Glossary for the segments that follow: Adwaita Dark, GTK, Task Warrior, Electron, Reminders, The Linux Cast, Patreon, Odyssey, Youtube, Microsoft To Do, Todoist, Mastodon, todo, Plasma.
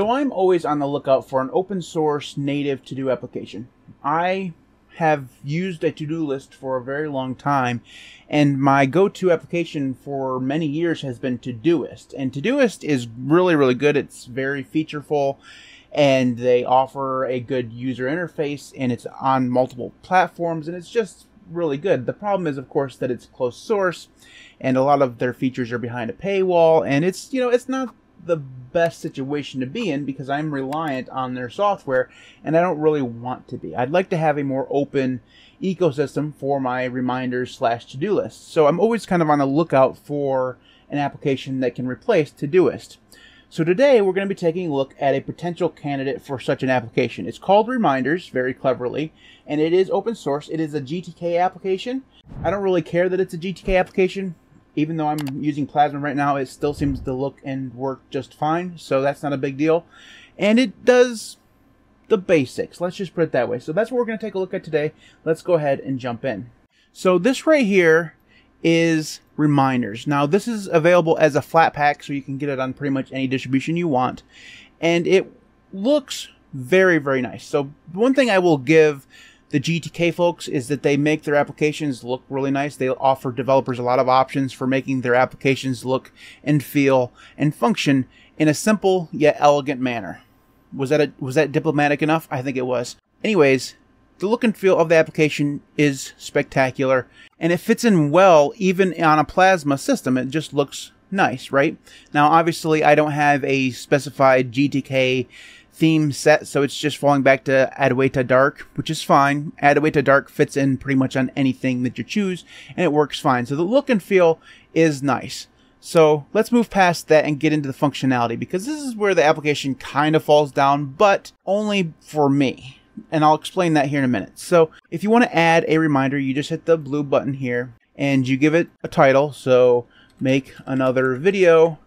So I'm always on the lookout for an open source native to-do application. I have used a to-do list for a very long time, and my go-to application for many years has been Todoist. And Todoist is really, really good. It's very featureful, and they offer a good user interface, and it's on multiple platforms, and it's just really good. The problem is, of course, that it's closed source, and a lot of their features are behind a paywall, and it's, you know, it's not the best situation to be in because I'm reliant on their software and I don't really want to be. I'd like to have a more open ecosystem for my reminders / to-do list. So I'm always kind of on the lookout for an application that can replace Todoist. So today we're going to be taking a look at a potential candidate for such an application. It's called Reminders, very cleverly, and it is open source. It is a GTK application. I don't really care that it's a GTK application. Even though I'm using Plasma right now, it still seems to look and work just fine, so that's not a big deal. And it does the basics, let's just put it that way. So that's what we're going to take a look at today. Let's go ahead and jump in. So this right here is Reminders. Now this is available as a flat pack, so you can get it on pretty much any distribution you want. And it looks very, very nice. So one thing I will give the GTK folks is that they make their applications look really nice. They offer developers a lot of options for making their applications look and feel and function in a simple yet elegant manner. Was that diplomatic enough? I think it was. Anyways, the look and feel of the application is spectacular, and it fits in well even on a Plasma system. It just looks nice, right? Now, obviously, I don't have a specified GTK theme set, so it's just falling back to Adwaita Dark, which is fine. Adwaita Dark fits in pretty much on anything that you choose, and it works fine. So the look and feel is nice. So let's move past that and get into the functionality, because this is where the application kind of falls down, but only for me. And I'll explain that here in a minute. So if you want to add a reminder, you just hit the blue button here, and you give it a title. So make another video.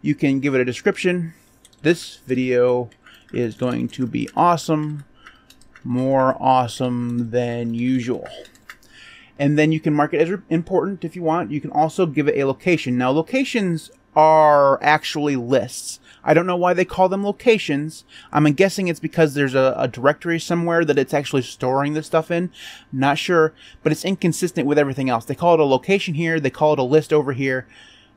You can give it a description. This video is going to be awesome, more awesome than usual. And then you can mark it as important if you want. You can also give it a location. Now, locations are actually lists. I don't know why they call them locations. I'm guessing it's because there's a directory somewhere that it's actually storing this stuff in. I'm not sure, but it's inconsistent with everything else. They call it a location here. They call it a list over here.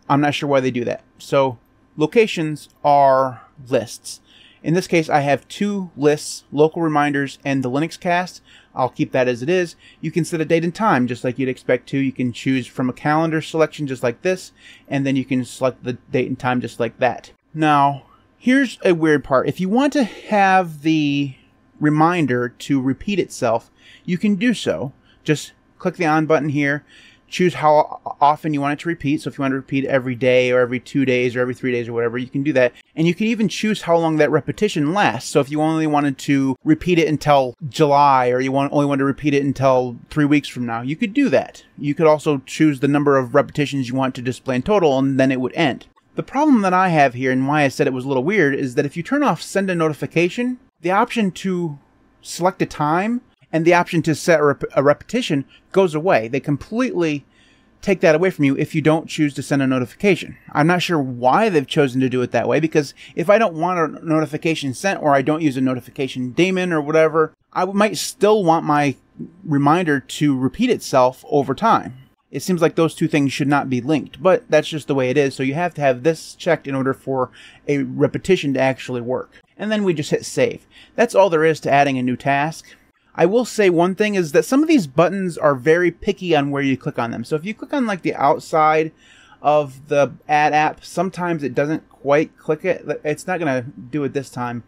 I'm not sure why they do that. So locations are lists. In this case, I have two lists, Local Reminders and The Linux Cast. I'll keep that as it is. You can set a date and time, just like you'd expect to. You can choose from a calendar selection, just like this, and then you can select the date and time, just like that. Now, here's a weird part. If you want to have the reminder to repeat itself, you can do so. Just click the on button here. Choose how often you want it to repeat. So if you want to repeat every day or every 2 days or every 3 days or whatever, you can do that. And you can even choose how long that repetition lasts. So if you only wanted to repeat it until July, or you only want to repeat it until 3 weeks from now, you could do that. You could also choose the number of repetitions you want to display in total, and then it would end. The problem that I have here, and why I said it was a little weird, is that if you turn off send a notification, the option to select a time and the option to set a repetition goes away. They completely take that away from you if you don't choose to send a notification. I'm not sure why they've chosen to do it that way, because if I don't want a notification sent, or I don't use a notification daemon or whatever, I might still want my reminder to repeat itself over time. It seems like those two things should not be linked, but that's just the way it is. So you have to have this checked in order for a repetition to actually work. And then we just hit save. That's all there is to adding a new task. I will say one thing is that some of these buttons are very picky on where you click on them. So if you click on like the outside of the ad app, sometimes it doesn't quite click it. It's not going to do it this time.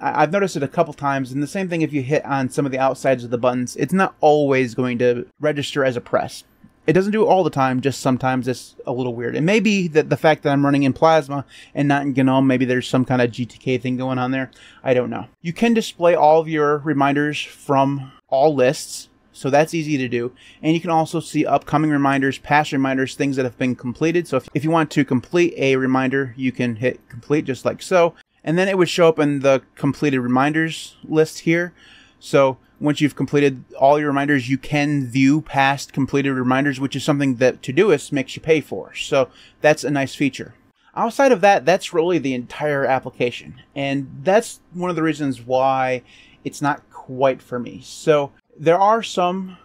I've noticed it a couple times, and the same thing if you hit on some of the outsides of the buttons. It's not always going to register as a press. It doesn't do it all the time, just sometimes it's a little weird. It may be that the fact that I'm running in Plasma and not in GNOME, maybe there's some kind of GTK thing going on there. I don't know. You can display all of your reminders from all lists, so that's easy to do. And you can also see upcoming reminders, past reminders, things that have been completed. So if you want to complete a reminder, you can hit complete just like so. And then it would show up in the completed reminders list here. So once you've completed all your reminders, you can view past completed reminders, which is something that Todoist makes you pay for. So that's a nice feature. Outside of that, that's really the entire application. And that's one of the reasons why it's not quite for me. So there are some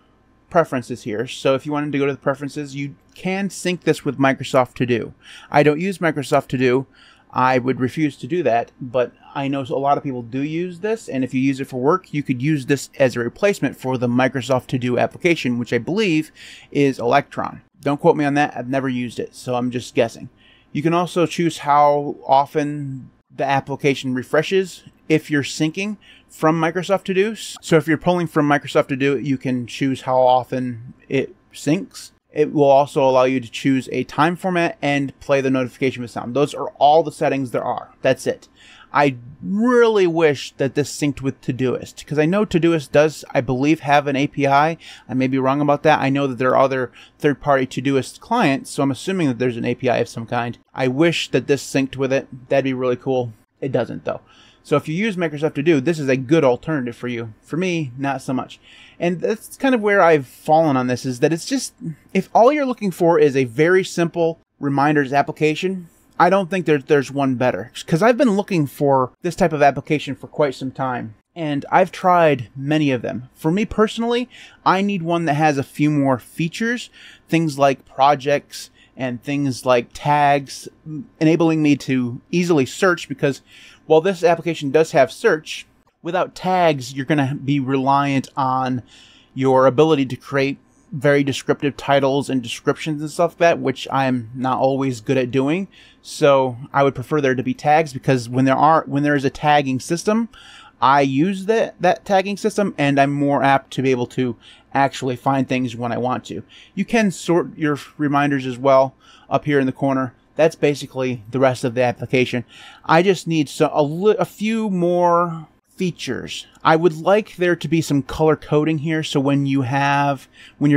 preferences here. So if you wanted to go to the preferences, you can sync this with Microsoft To Do. I don't use Microsoft To Do. I would refuse to do that, but I know a lot of people do use this, and if you use it for work, you could use this as a replacement for the Microsoft To Do application, which I believe is Electron. Don't quote me on that. I've never used it, so I'm just guessing. You can also choose how often the application refreshes if you're syncing from Microsoft To Do. So if you're pulling from Microsoft To Do, you can choose how often it syncs. It will also allow you to choose a time format and play the notification with sound. Those are all the settings there are. That's it. I really wish that this synced with Todoist, because I know Todoist does, I believe, have an API. I may be wrong about that. I know that there are other third-party Todoist clients, so I'm assuming that there's an API of some kind. I wish that this synced with it. That'd be really cool. It doesn't, though. So if you use Microsoft To Do, this is a good alternative for you. For me, not so much. And that's kind of where I've fallen on this, is that it's just, if all you're looking for is a very simple reminders application, I don't think there's one better. Because I've been looking for this type of application for quite some time. And I've tried many of them. For me personally, I need one that has a few more features. Things like projects and things like tags, enabling me to easily search, because while this application does have search, without tags, you're going to be reliant on your ability to create very descriptive titles and descriptions and stuff like that, which I'm not always good at doing. So I would prefer there to be tags, because when there is a tagging system, I use that tagging system, and I'm more apt to be able to actually find things when I want to. You can sort your reminders as well up here in the corner. That's basically the rest of the application. I just need a few more features. I would like there to be some color coding here, so when you're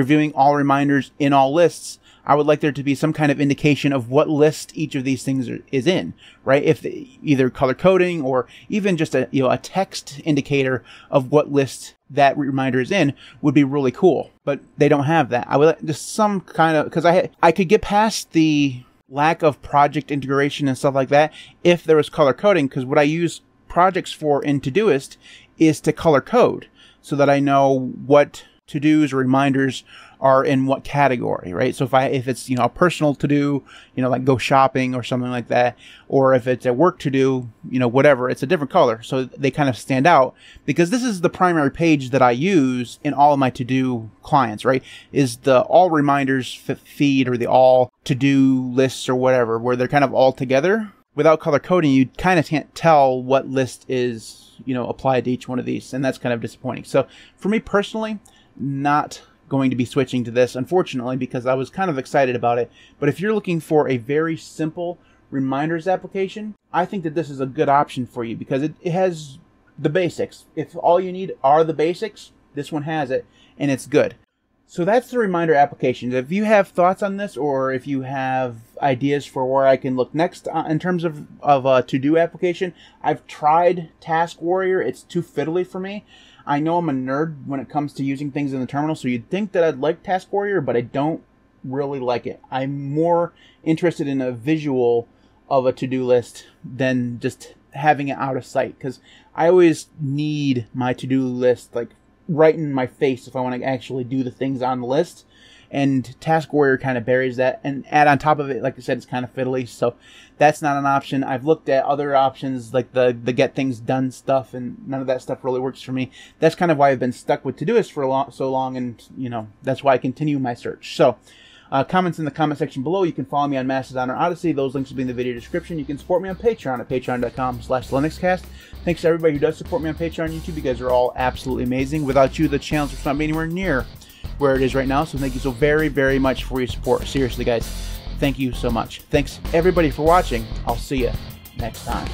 viewing all reminders in all lists, I would like there to be some kind of indication of what list each of these things is in, right? If either color coding or even just a text indicator of what list that reminder is in would be really cool. But they don't have that. I would like just some kind of, because I could get past the lack of project integration and stuff like that if there was color coding, because what I use projects for in Todoist is to color code so that I know what to-dos or reminders are in what category, right? So if it's a personal to-do, like go shopping or something like that, or if it's a work to-do, whatever, it's a different color. So they kind of stand out, because this is the primary page that I use in all of my to-do clients, right? Is the all reminders feed, or the all to-do lists or whatever, where they're kind of all together. Without color coding, you kind of can't tell what list is, applied to each one of these. And that's kind of disappointing. So for me personally, not going to be switching to this, unfortunately, because I was kind of excited about it. But if you're looking for a very simple reminders application, I think that this is a good option for you, because it has the basics. If all you need are the basics, this one has it, and it's good. So that's the reminder applications. If you have thoughts on this, or if you have ideas for where I can look next in terms of a to-do application, I've tried Task Warrior. It's too fiddly for me. I know I'm a nerd when it comes to using things in the terminal, so you'd think that I'd like Task Warrior, but I don't really like it. I'm more interested in a visual of a to-do list than just having it out of sight, because I always need my to-do list, like, right in my face if I want to actually do the things on the list. And Task Warrior kind of buries that, and add on top of it, like I said, it's kind of fiddly, so that's not an option. I've looked at other options, like the get things done stuff, and none of that stuff really works for me. That's kind of why I've been stuck with Todoist for so long, and that's why I continue my search. So comments in the comment section below. You can follow me on Mastodon or Odyssey. Those links will be in the video description. You can support me on Patreon at patreon.com/LinuxCast. Thanks to everybody who does support me on Patreon and YouTube. You guys are all absolutely amazing. Without you, the channel would not be anywhere near where it is right now. So thank you so very, very much for your support. Seriously, guys, thank you so much. Thanks, everybody, for watching. I'll see you next time.